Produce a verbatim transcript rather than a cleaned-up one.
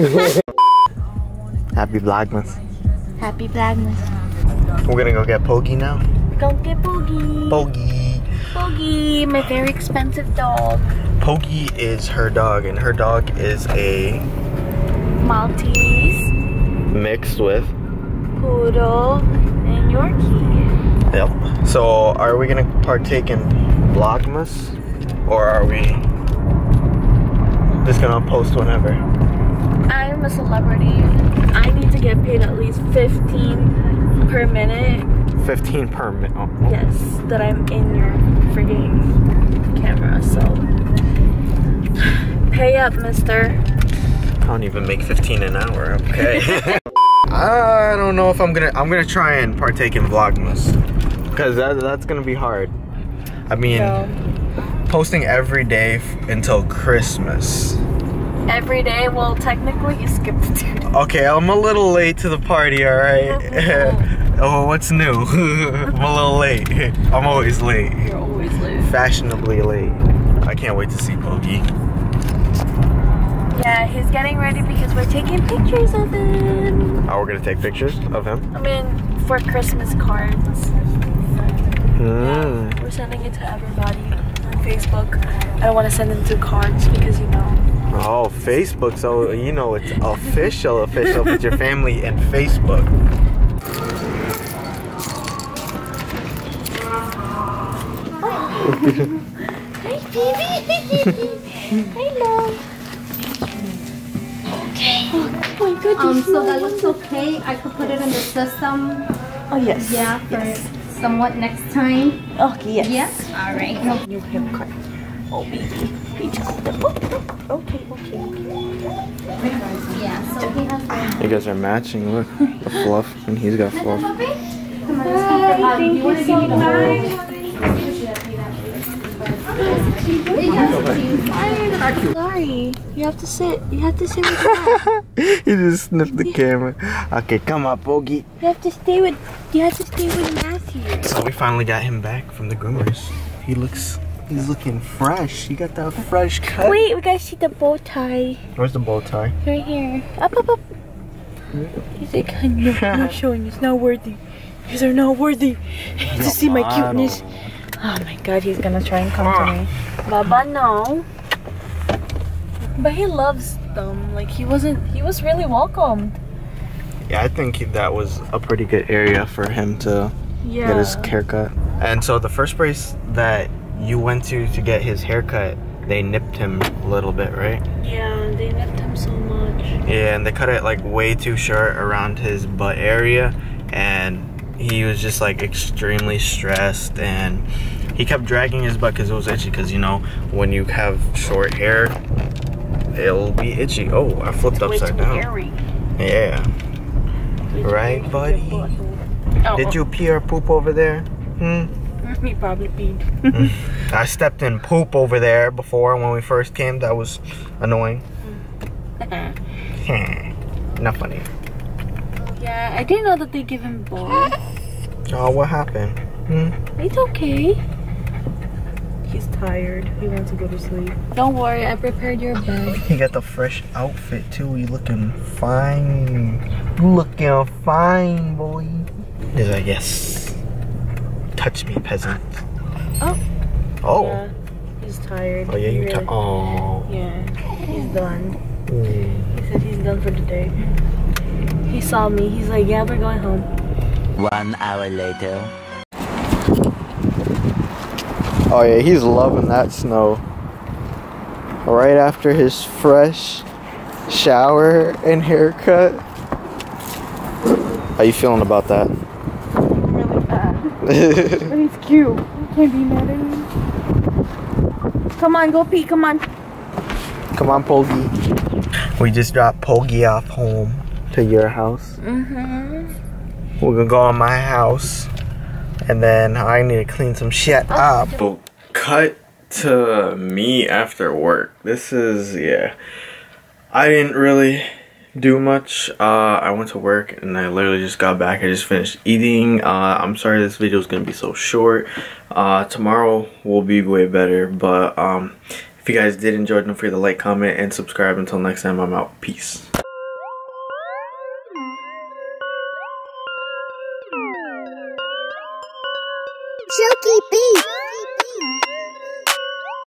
Happy Vlogmas. Happy Vlogmas. We're gonna go get Pogi now. We're gonna get Pogi. Pogi. Pogi, my very expensive dog. Pogi is her dog, and her dog is a Maltese mixed with Poodle and Yorkie. Yep. So, are we gonna partake in Vlogmas, or are we just gonna post whenever? I'm a celebrity. I need to get paid at least fifteen per minute. fifteen per minute? Oh. Yes, that I'm in your freaking camera, so pay up, mister. I don't even make fifteen an hour, okay? I don't know if I'm gonna, I'm gonna try and partake in Vlogmas. Because that, that's gonna be hard. I mean, so, posting every day f until Christmas. Every day? Well, technically you skipped two days. Okay, I'm a little late to the party, alright? Oh, what's new? I'm a little late. I'm always late. You're always late. Fashionably late. I can't wait to see Pogi. Yeah, he's getting ready because we're taking pictures of him. Oh, we're gonna take pictures of him? I mean, for Christmas cards. Mm. Yeah, we're sending it to everybody on Facebook. I don't want to send them to cards because, you know. Oh, Facebook, so you know it's official, official with your family and Facebook. Hi, baby! Hi, Mom! Okay. Oh, oh my goodness. Um, so that looks okay. I could put it in the system. Oh, yes. Yeah, for yes. somewhat next time. Okay, yes. Yes? Alright. No. New haircut. Oh, baby. Okay, okay, okay. Yeah, so he has. You guys are matching, look. The fluff, and he's got fluff. Hi, thank you so much. Sorry, you have to sit. You have to sit with Dad. He just sniffed the camera. Okay, come on, Pogi. You have to stay with, you have to stay with Matthew. So we finally got him back from the groomers. He looks... He's looking fresh. He got that fresh cut. Wait, we gotta see the bow tie. Where's the bow tie? Right here. Up, up, up. He's like, no, not showing. It's not worthy. These are not worthy. No, to see my cuteness. Oh my God, he's gonna try and come ah. to me. Baba, no. But he loves them. Like he wasn't. He was really welcomed. Yeah, I think he, that was a pretty good area for him to yeah. get his haircut. And so the first place that you went to to get his haircut, they nipped him a little bit, right? Yeah, they nipped him so much. Yeah, and they cut it like way too short around his butt area, and he was just like extremely stressed, and he kept dragging his butt because it was itchy, because you know when you have short hair it'll be itchy. Oh, I flipped it's upside down. Hairy. Yeah. Did right, you buddy? Oh, Did oh. you pee or poop over there? Hmm? Me probably peed. I stepped in poop over there before when we first came. That was annoying. Not funny. Yeah, I didn't know that they give him boys. Oh, what happened? Hmm? It's okay. He's tired. He wants to go to sleep. Don't worry, I prepared your bed. You got the fresh outfit too. You looking fine. You looking fine, boy. He's like, yes. Touch me, peasant. Oh. Oh. Yeah, he's tired. Oh, yeah, you really, Oh. Yeah, he's done. Mm. He said he's done for the day. He saw me. He's like, yeah, we're going home. One hour later. Oh, yeah, he's loving that snow. Right after his fresh shower and haircut. How you feeling about that? But it's cute. I can't be mad at him. Come on, go pee. Come on. Come on, Pogi. We just dropped Pogi off home to your house. Mm-hmm. We're gonna go on my house, and then I need to clean some shit oh, up. But cut to me after work. This is yeah. I didn't really do much. uh I went to work and I literally just got back. I just finished eating. uh I'm sorry this video is gonna be so short. Uh tomorrow will be way better, but um if you guys did enjoy, don't forget to like, comment, and subscribe. Until next time, I'm out. Peace. Chuki P.